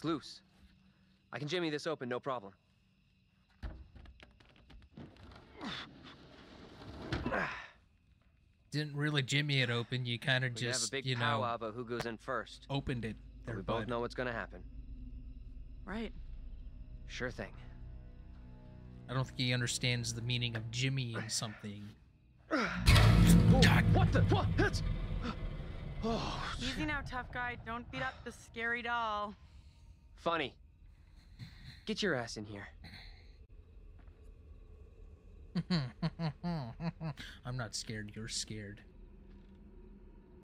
It's loose. I can jimmy this open, no problem. Didn't really jimmy it open. You kind of just, you know, have a big powwow, who goes in first. Opened it. There, we both know what's going to happen. Right. Sure thing. I don't think he understands the meaning of jimmying something. What the? What? That's... Oh, easy now, tough guy. Don't beat up the scary doll. Funny. Get your ass in here. I'm not scared. You're scared.